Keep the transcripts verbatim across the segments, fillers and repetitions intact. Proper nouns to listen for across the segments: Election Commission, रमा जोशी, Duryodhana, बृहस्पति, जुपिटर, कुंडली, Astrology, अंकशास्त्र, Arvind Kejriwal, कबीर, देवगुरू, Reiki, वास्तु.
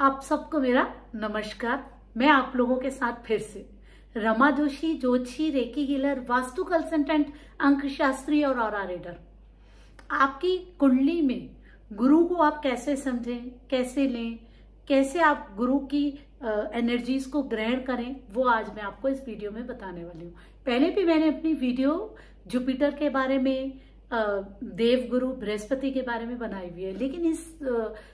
आप सबको मेरा नमस्कार। मैं आप लोगों के साथ फिर से रमा जोशी Joshi reiki healer, वास्तु consultant, अंक शास्त्री और ऑरा रीडर। आपकी कुंडली में गुरु को आप कैसे समझें, कैसे लें, कैसे आप गुरु की एनर्जीज को ग्रहण करें, वो आज मैं आपको इस वीडियो में बताने वाली हूँ। पहले भी मैंने अपनी वीडियो जुपिटर के बारे में, देव गुरु बृहस्पति के बारे में बनाई हुई है, लेकिन इस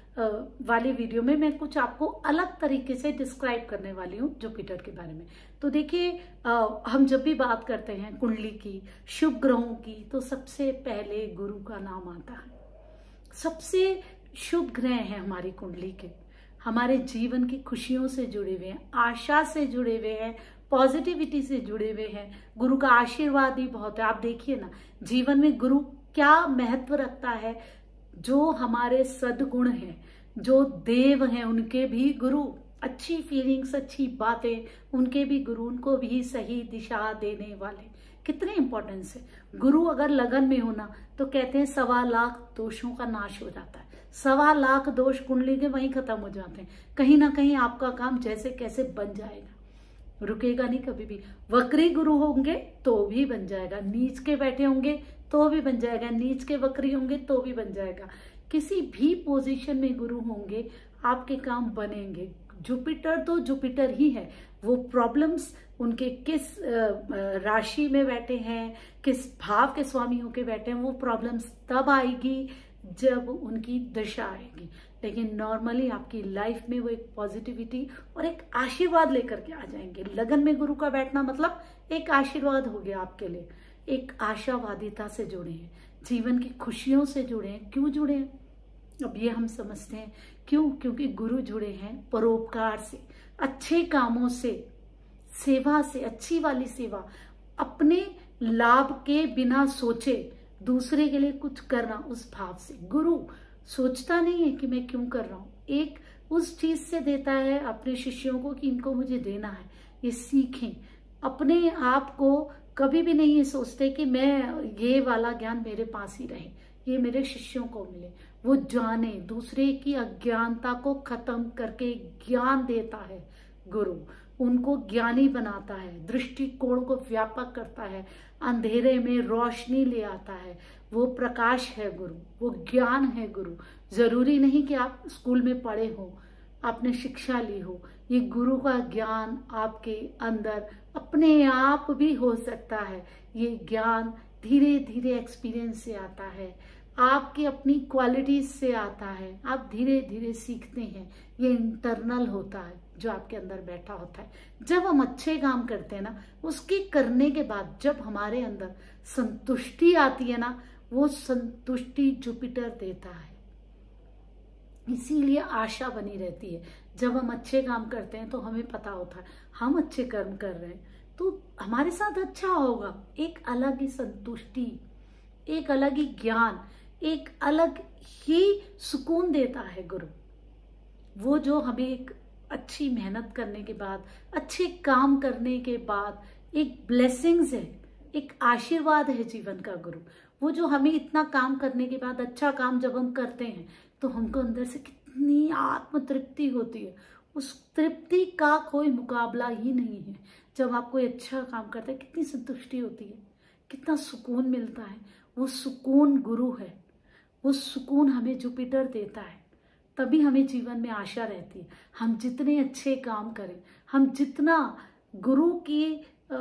वाली वीडियो में मैं कुछ आपको अलग तरीके से डिस्क्राइब करने वाली हूँ जुपिटर के बारे में। तो देखिए, हम जब भी बात करते हैं कुंडली की, शुभ ग्रहों की, तो सबसे पहले गुरु का नाम आता है। सबसे शुभ ग्रह हैं हमारी कुंडली के, हमारे जीवन की खुशियों से जुड़े हुए हैं, आशा से जुड़े हुए हैं, पॉजिटिविटी से जुड़े हुए हैं। गुरु का आशीर्वाद ही बहुत है। आप देखिए ना, जीवन में गुरु क्या महत्व रखता है। जो हमारे सद्गुण हैं, जो देव हैं, उनके भी गुरु, अच्छी फीलिंग्स, अच्छी बातें, उनके भी गुरु, उनको भी सही दिशा देने वाले। कितने इम्पोर्टेंस है गुरु। अगर लगन में होना, तो कहते हैं सवा लाख दोषों का नाश हो जाता है। सवा लाख दोष कुंडली के वहीं खत्म हो जाते हैं। कहीं ना कहीं आपका काम जैसे कैसे बन जाएगा, रुकेगा नहीं कभी भी। वक्री गुरु होंगे तो भी बन जाएगा, नीच के बैठे होंगे तो भी बन जाएगा, नीच के वक्री होंगे तो भी बन जाएगा। किसी भी पोजीशन में गुरु होंगे, आपके काम बनेंगे। जुपिटर तो जुपिटर ही है। वो प्रॉब्लम्स उनके किस राशि में बैठे हैं, किस भाव के स्वामी होके बैठे हैं, वो प्रॉब्लम्स तब आएगी जब उनकी दशा आएगी। लेकिन नॉर्मली आपकी लाइफ में वो एक पॉजिटिविटी और एक आशीर्वाद लेकर के आ जाएंगे। लगन में गुरु का बैठना मतलब एक आशीर्वाद हो गया आपके लिए। एक आशावादिता से जुड़े हैं, जीवन की खुशियों से जुड़े हैं। क्यों जुड़े हैं, अब ये हम समझते हैं क्यों। क्योंकि गुरु जुड़े हैं परोपकार से, अच्छे कामों से, सेवा से, अच्छी वाली सेवा, अपने लाभ के बिना सोचे दूसरे के लिए कुछ करना, उस भाव से। गुरु सोचता नहीं है कि मैं क्यों कर रहा हूँ, एक उस चीज से देता है अपने शिष्यों को कि इनको मुझे देना है, ये सीखें। अपने आप को कभी भी नहीं सोचते कि मैं ये वाला ज्ञान मेरे पास ही रहे, ये मेरे शिष्यों को मिले। वो जाने, दूसरे की अज्ञानता को खत्म करके ज्ञान देता है गुरु। उनको ज्ञानी बनाता है, दृष्टिकोण को व्यापक करता है, अंधेरे में रोशनी ले आता है। वो प्रकाश है गुरु, वो ज्ञान है गुरु। जरूरी नहीं कि आप स्कूल में पढ़े हो, आपने शिक्षा ली हो, ये गुरु का ज्ञान आपके अंदर अपने आप भी हो सकता है। ये ज्ञान धीरे धीरे एक्सपीरियंस से आता है, आपकी अपनी क्वालिटीज से आता है, आप धीरे धीरे सीखते हैं। ये इंटरनल होता है जो आपके अंदर बैठा होता है। जब हम अच्छे काम करते हैं ना, उसके करने के बाद जब हमारे अंदर संतुष्टि आती है ना, वो संतुष्टि जुपिटर देता है। इसीलिए आशा बनी रहती है। जब हम अच्छे काम करते हैं तो हमें पता होता है हम अच्छे कर्म कर रहे हैं, तो हमारे साथ अच्छा होगा। एक अलग ही संतुष्टि, एक अलग ही ज्ञान, एक अलग ही सुकून देता है गुरु। वो जो हमें एक अच्छी मेहनत करने के बाद, अच्छे काम करने के बाद, एक ब्लेसिंग्स है, एक आशीर्वाद है जीवन का गुरु। वो जो हमें इतना काम करने के बाद, अच्छा काम जब हम करते हैं, तो हमको अंदर से कितनी आत्म तृप्ति होती है। उस तृप्ति का कोई मुकाबला ही नहीं है। जब आप कोई अच्छा काम करते हैं, कितनी संतुष्टि होती है, कितना सुकून मिलता है। वो सुकून गुरु है, वो सुकून हमें जुपिटर देता है। तभी हमें जीवन में आशा रहती है। हम जितने अच्छे काम करें, हम जितना गुरु की आ,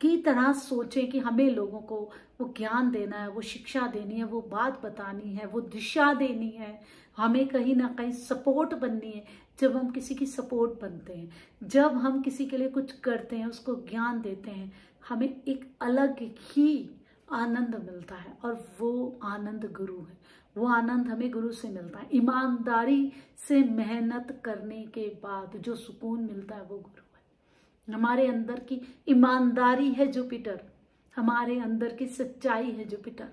की तरह सोचें कि हमें लोगों को वो ज्ञान देना है, वो शिक्षा देनी है, वो बात बतानी है, वो दिशा देनी है, हमें कहीं ना कहीं सपोर्ट बननी है। जब हम किसी की सपोर्ट बनते हैं, जब हम किसी के लिए कुछ करते हैं, उसको ज्ञान देते हैं, हमें एक अलग ही आनंद मिलता है। और वो आनंद गुरु है, वो आनंद हमें गुरु से मिलता है। ईमानदारी से मेहनत करने के बाद जो सुकून मिलता है, वो गुरु है। हमारे अंदर की ईमानदारी है जुपिटर, हमारे अंदर की सच्चाई है जुपिटर।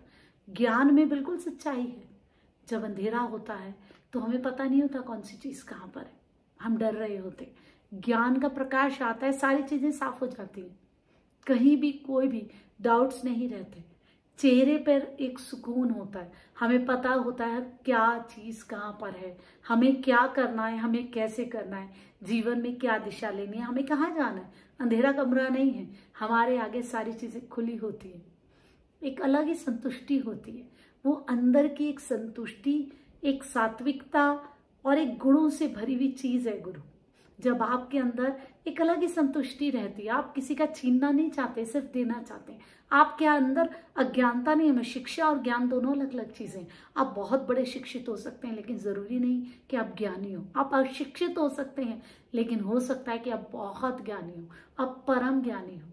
ज्ञान में बिल्कुल सच्चाई है। जब अंधेरा होता है तो हमें पता नहीं होता कौन सी चीज़ कहाँ पर है, हम डर रहे होते। ज्ञान का प्रकाश आता है, सारी चीज़ें साफ हो जाती हैं, कहीं भी कोई भी डाउट्स नहीं रहते। चेहरे पर एक सुकून होता है, हमें पता होता है क्या चीज़ कहाँ पर है, हमें क्या करना है, हमें कैसे करना है, जीवन में क्या दिशा लेनी है, हमें कहाँ जाना है। अंधेरा कमरा नहीं है, हमारे आगे सारी चीज़ें खुली होती है। एक अलग ही संतुष्टि होती है, वो अंदर की एक संतुष्टि, एक सात्विकता और एक गुणों से भरी हुई चीज़ है गुरु। जब आपके अंदर एक अलग ही संतुष्टि रहती है, आप किसी का छीनना नहीं चाहते, सिर्फ देना चाहते हैं। आपके अंदर अज्ञानता नहीं है, शिक्षा और ज्ञान दोनों अलग अलग चीज़ें हैं। आप बहुत बड़े शिक्षित हो सकते हैं लेकिन ज़रूरी नहीं कि आप ज्ञानी हो। आप अशिक्षित हो सकते हैं लेकिन हो सकता है कि आप बहुत ज्ञानी हो, आप परम ज्ञानी हो।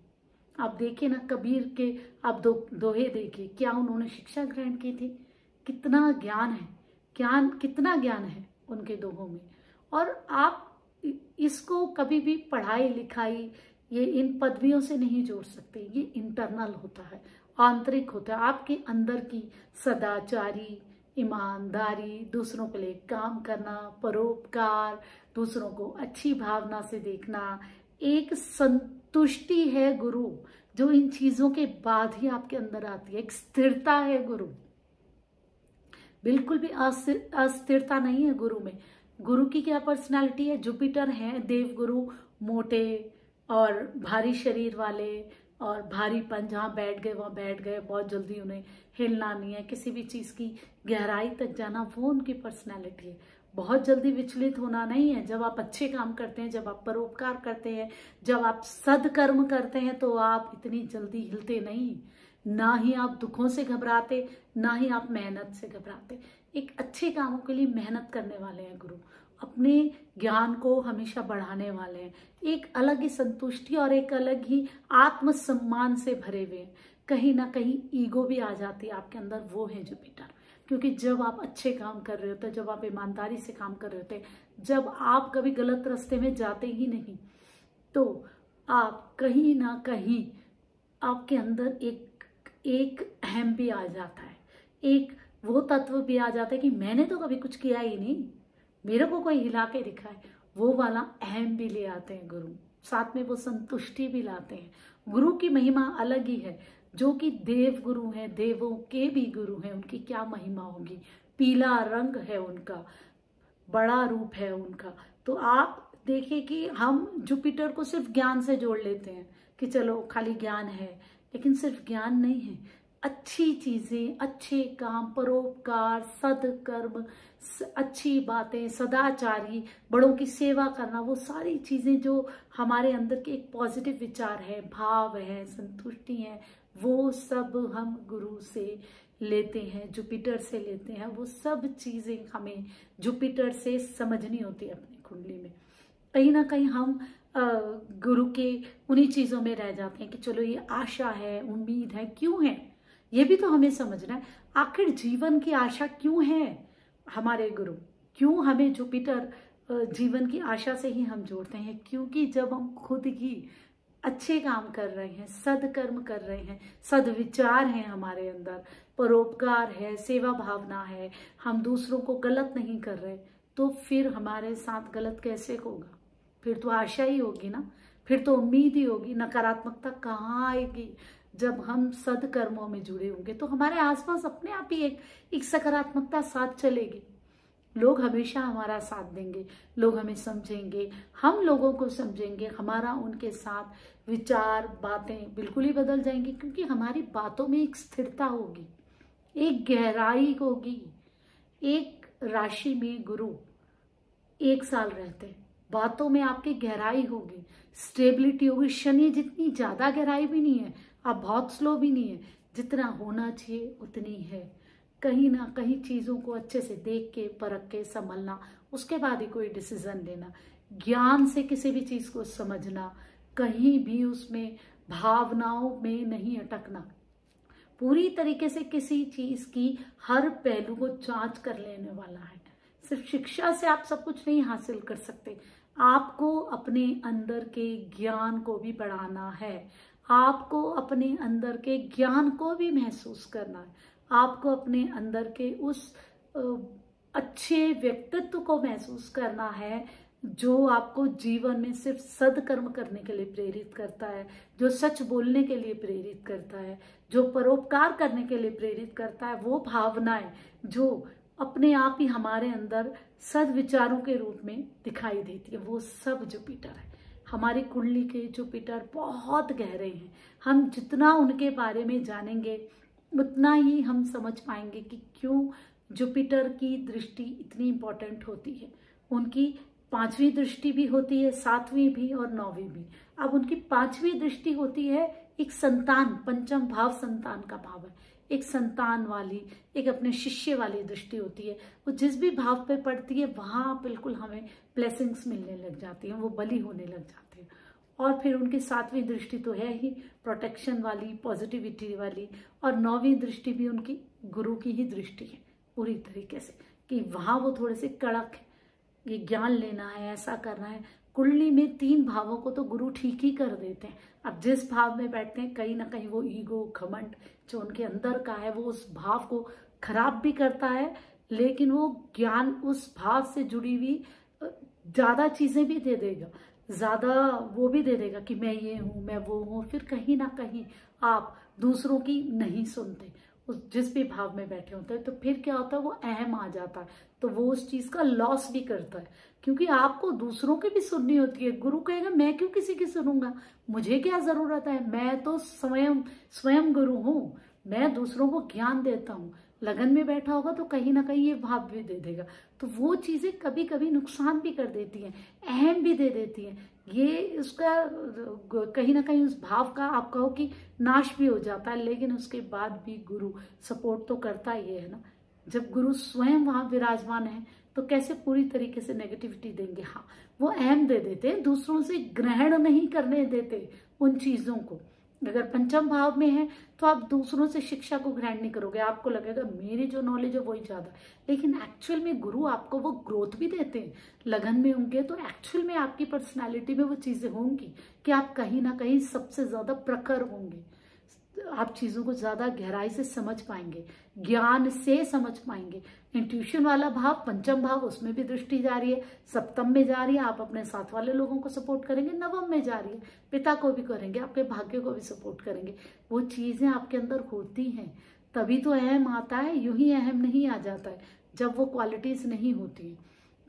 आप देखिए ना कबीर के आप दो दोहे देखिए, क्या उन्होंने शिक्षा ग्रहण की थी, कितना ज्ञान है, ज्ञान कितना ज्ञान है उनके दोहों में। और आप इसको कभी भी पढ़ाई लिखाई ये इन पदवियों से नहीं जोड़ सकते, ये इंटरनल होता है, आंतरिक होता है। आपके अंदर की सदाचारी, ईमानदारी, दूसरों के लिए काम करना, परोपकार, दूसरों को अच्छी भावना से देखना, एक संतुष्टि है गुरु जो इन चीज़ों के बाद ही आपके अंदर आती है। एक स्थिरता है गुरु, बिल्कुल भी अस्थिरता नहीं है गुरु में। गुरु की क्या पर्सनालिटी है, जुपिटर है देवगुरु, मोटे और भारी शरीर वाले और भारीपन, जहाँ बैठ गए वहाँ बैठ गए, बहुत जल्दी उन्हें हिलना नहीं है, किसी भी चीज़ की गहराई तक जाना, वो उनकी पर्सनालिटी है। बहुत जल्दी विचलित होना नहीं है। जब आप अच्छे काम करते हैं, जब आप परोपकार करते हैं, जब आप सदकर्म करते हैं तो आप इतनी जल्दी हिलते नहीं, ना ही आप दुखों से घबराते, ना ही आप मेहनत से घबराते। एक अच्छे कामों के लिए मेहनत करने वाले हैं गुरु, अपने ज्ञान को हमेशा बढ़ाने वाले हैं। एक अलग ही संतुष्टि और एक अलग ही आत्मसम्मान से भरे हुए हैं। कहीं ना कहीं ईगो भी आ जाती है आपके अंदर, वो है जुपिटर। क्योंकि जब आप अच्छे काम कर रहे होते हैं, जब आप ईमानदारी से काम कर रहे होते हैं, जब आप कभी गलत रास्ते में जाते ही नहीं, तो आप कहीं ना कहीं आपके अंदर एक एक अहम भी आ जाता है, एक वो तत्व भी आ जाता है कि मैंने तो कभी कुछ किया ही नहीं, मेरे को कोई हिला के दिखाए, वो वाला अहम भी ले आते हैं गुरु। साथ में वो संतुष्टि भी लाते हैं। गुरु की महिमा अलग ही है, जो कि देव गुरु हैं, देवों के भी गुरु हैं, उनकी क्या महिमा होगी। पीला रंग है उनका, बड़ा रूप है उनका। तो आप देखिए कि हम जुपिटर को सिर्फ ज्ञान से जोड़ लेते हैं कि चलो खाली ज्ञान है, लेकिन सिर्फ ज्ञान नहीं है, अच्छी चीज़ें, अच्छे काम, परोपकार, सदकर्म, अच्छी बातें, सदाचारी, बड़ों की सेवा करना, वो सारी चीज़ें जो हमारे अंदर के एक पॉजिटिव विचार है, भाव है, संतुष्टि है, वो सब हम गुरु से लेते हैं, जुपिटर से लेते हैं। वो सब चीज़ें हमें जुपिटर से समझनी होती है अपनी कुंडली में। कहीं ना कहीं हम गुरु के उन्हीं चीज़ों में रह जाते हैं कि चलो ये आशा है, उम्मीद है, क्यों है, ये भी तो हमें समझना है। आखिर जीवन की आशा क्यों है हमारे गुरु, क्यों हमें जुपिटर जीवन की आशा से ही हम जोड़ते हैं? क्योंकि जब हम खुद ही अच्छे काम कर रहे हैं, सदकर्म कर रहे हैं, सदविचार हैं हमारे अंदर, परोपकार है, सेवा भावना है, हम दूसरों को गलत नहीं कर रहे, तो फिर हमारे साथ गलत कैसे होगा? फिर तो आशा ही होगी ना, फिर तो उम्मीद ही होगी, नकारात्मकता कहाँ आएगी? जब हम सदकर्मों में जुड़े होंगे तो हमारे आसपास अपने आप ही एक एक सकारात्मकता साथ चलेगी। लोग हमेशा हमारा साथ देंगे, लोग हमें समझेंगे, हम लोगों को समझेंगे, हमारा उनके साथ विचार, बातें बिल्कुल ही बदल जाएंगी। क्योंकि हमारी बातों में एक स्थिरता होगी, एक गहराई होगी। एक राशि में गुरु एक साल रहते हैं, बातों में आपकी गहराई होगी, स्टेबिलिटी होगी। शनि जितनी ज़्यादा गहराई भी नहीं है, आप बहुत स्लो भी नहीं है, जितना होना चाहिए उतनी है। कहीं ना कहीं चीज़ों को अच्छे से देख के, परख के संभलना, उसके बाद ही कोई डिसीजन लेना। ज्ञान से किसी भी चीज़ को समझना, कहीं भी उसमें भावनाओं में नहीं अटकना, पूरी तरीके से किसी चीज़ की हर पहलू को जांच कर लेने वाला है। सिर्फ शिक्षा से आप सब कुछ नहीं हासिल कर सकते, आपको अपने अंदर के ज्ञान को भी बढ़ाना है, आपको अपने अंदर के ज्ञान को भी महसूस करना है, आपको अपने अंदर के उस अच्छे व्यक्तित्व को महसूस करना है जो आपको जीवन में सिर्फ सद्कर्म करने के लिए प्रेरित करता है, जो सच बोलने के लिए प्रेरित करता है, जो परोपकार करने के लिए प्रेरित करता है, वो भावनाएं जो अपने आप ही हमारे अंदर सद्विचारों के रूप में दिखाई देती है, वो सब जुपिटर है। हमारी कुंडली के जुपिटर बहुत गहरे हैं। हम जितना उनके बारे में जानेंगे उतना ही हम समझ पाएंगे कि क्यों जुपिटर की दृष्टि इतनी इम्पोर्टेंट होती है। उनकी पांचवी दृष्टि भी होती है, सातवीं भी और नौवीं भी। अब उनकी पांचवी दृष्टि होती है एक संतान, पंचम भाव संतान का भाव है, एक संतान वाली, एक अपने शिष्य वाली दृष्टि होती है। वो जिस भी भाव पे पड़ती है वहाँ बिल्कुल हमें ब्लेसिंग्स मिलने लग जाती हैं, वो बलि होने लग जाते हैं। और फिर उनकी सातवीं दृष्टि तो है ही प्रोटेक्शन वाली, पॉजिटिविटी वाली, और नौवीं दृष्टि भी उनकी गुरु की ही दृष्टि है पूरी तरीके से, कि वहाँ वो थोड़े से कड़क है, ये ज्ञान लेना है, ऐसा करना है। कुंडली में तीन भावों को तो गुरु ठीक ही कर देते हैं। अब जिस भाव में बैठते हैं कहीं ना कहीं वो ईगो, घमंड जो उनके अंदर का है वो उस भाव को खराब भी करता है, लेकिन वो ज्ञान, उस भाव से जुड़ी हुई ज़्यादा चीज़ें भी दे देगा, ज़्यादा वो भी दे देगा कि मैं ये हूँ, मैं वो हूँ। फिर कहीं ना कहीं आप दूसरों की नहीं सुनते, उस जिस भी भाव में बैठे होते हैं, तो फिर क्या होता है, वो अहम आ जाता है, तो वो उस चीज़ का लॉस भी करता है, क्योंकि आपको दूसरों की भी सुननी होती है। गुरु कहेगा मैं क्यों किसी की सुनूंगा, मुझे क्या ज़रूरत है, मैं तो स्वयं स्वयं गुरु हूँ, मैं दूसरों को ज्ञान देता हूँ। लगन में बैठा होगा तो कहीं ना कहीं ये भाव भी दे देगा, तो वो चीज़ें कभी कभी नुकसान भी कर देती हैं, अहम भी दे देती हैं। ये उसका कहीं ना कहीं उस भाव का आप कहो कि नाश भी हो जाता है, लेकिन उसके बाद भी गुरु सपोर्ट तो करता ही है ना। जब गुरु स्वयं वहाँ विराजमान है तो कैसे पूरी तरीके से नेगेटिविटी देंगे। हाँ, वो अहम दे देते हैं, दूसरों से ग्रहण नहीं करने देते उन चीज़ों को। अगर पंचम भाव में है तो आप दूसरों से शिक्षा को ग्रहण नहीं करोगे, आपको लगेगा मेरी जो नॉलेज है वही ज़्यादा, लेकिन एक्चुअल में गुरु आपको वो ग्रोथ भी देते हैं। लगन में होंगे तो एक्चुअल में आपकी पर्सनालिटी में वो चीज़ें होंगी कि आप कहीं ना कहीं सबसे ज़्यादा प्रखर होंगे, आप चीज़ों को ज़्यादा गहराई से समझ पाएंगे, ज्ञान से समझ पाएंगे। इंट्यूशन वाला भाव, पंचम भाव, उसमें भी दृष्टि जा रही है, सप्तम में जा रही है, आप अपने साथ वाले लोगों को सपोर्ट करेंगे, नवम में जा रही है, पिता को भी करेंगे, आपके भाग्य को भी सपोर्ट करेंगे। वो चीज़ें आपके अंदर होती हैं, तभी तो अहम आता है, यूं ही अहम नहीं आ जाता है जब वो क्वालिटीज़ नहीं होती है।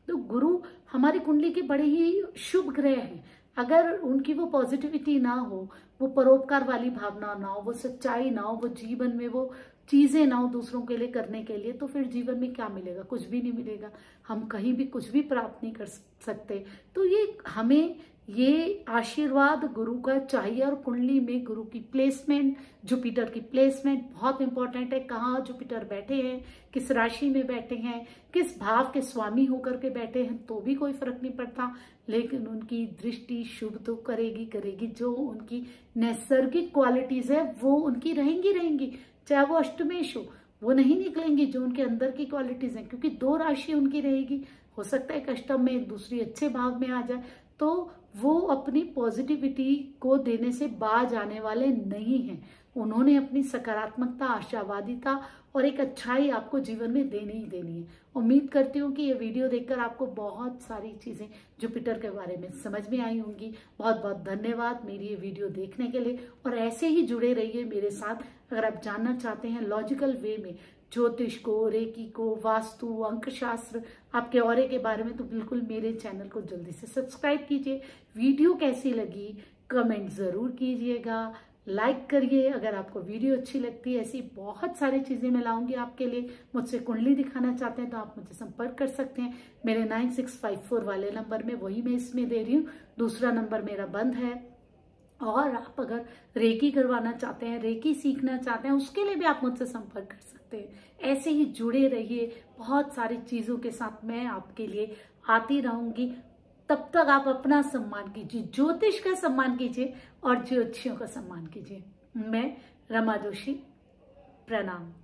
तो गुरु हमारी कुंडली के बड़े ही शुभ ग्रह हैं। अगर उनकी वो पॉजिटिविटी ना हो, वो परोपकार वाली भावना ना हो, वो सच्चाई ना हो, वो जीवन में वो चीज़ें ना हो दूसरों के लिए करने के लिए, तो फिर जीवन में क्या मिलेगा, कुछ भी नहीं मिलेगा। हम कहीं भी कुछ भी प्राप्त नहीं कर सकते। तो ये हमें ये आशीर्वाद गुरु का चाहिए। और कुंडली में गुरु की प्लेसमेंट, जुपिटर की प्लेसमेंट बहुत इंपॉर्टेंट है। कहाँ जुपिटर बैठे हैं, किस राशि में बैठे हैं, किस भाव के स्वामी होकर के बैठे हैं, तो भी कोई फर्क नहीं पड़ता, लेकिन उनकी दृष्टि शुभ तो करेगी करेगी। जो उनकी नैसर्गिक क्वालिटीज़ है वो उनकी रहेंगी रहेंगी, चाहे वो अष्टमेश हो, वो नहीं निकलेंगी जो उनके अंदर की क्वालिटीज़ हैं, क्योंकि दो राशि उनकी रहेगी। हो सकता है एक अष्टम में, दूसरी अच्छे भाव में आ जाए, तो वो अपनी पॉजिटिविटी को देने से बाज आने वाले नहीं हैं। उन्होंने अपनी सकारात्मकता, आशावादिता और एक अच्छाई आपको जीवन में देनी ही देनी है। उम्मीद करती हूँ कि ये वीडियो देखकर आपको बहुत सारी चीज़ें जुपिटर के बारे में समझ में आई होंगी। बहुत बहुत धन्यवाद मेरी ये वीडियो देखने के लिए, और ऐसे ही जुड़े रहिए मेरे साथ। अगर आप जानना चाहते हैं लॉजिकल वे में ज्योतिष को, रेकी को, वास्तु, अंकशास्त्र, आपके औरे के बारे में, तो बिल्कुल मेरे चैनल को जल्दी से सब्सक्राइब कीजिए। वीडियो कैसी लगी कमेंट ज़रूर कीजिएगा, लाइक करिए अगर आपको वीडियो अच्छी लगती है। ऐसी बहुत सारी चीज़ें मैं लाऊंगी आपके लिए। मुझसे कुंडली दिखाना चाहते हैं तो आप मुझे संपर्क कर सकते हैं मेरे नाइन सिक्स फाइव फोर वाले नंबर में, वही मैं इसमें दे रही हूँ, दूसरा नंबर मेरा बंद है। और आप अगर रेकी करवाना चाहते हैं, रेकी सीखना चाहते हैं, उसके लिए भी आप मुझसे संपर्क कर सकते हैं। ऐसे ही जुड़े रहिए, बहुत सारी चीज़ों के साथ मैं आपके लिए आती रहूँगी। तब तक आप अपना सम्मान कीजिए, ज्योतिष का सम्मान कीजिए और ज्योतिषियों का सम्मान कीजिए। मैं रमा जोशी, प्रणाम।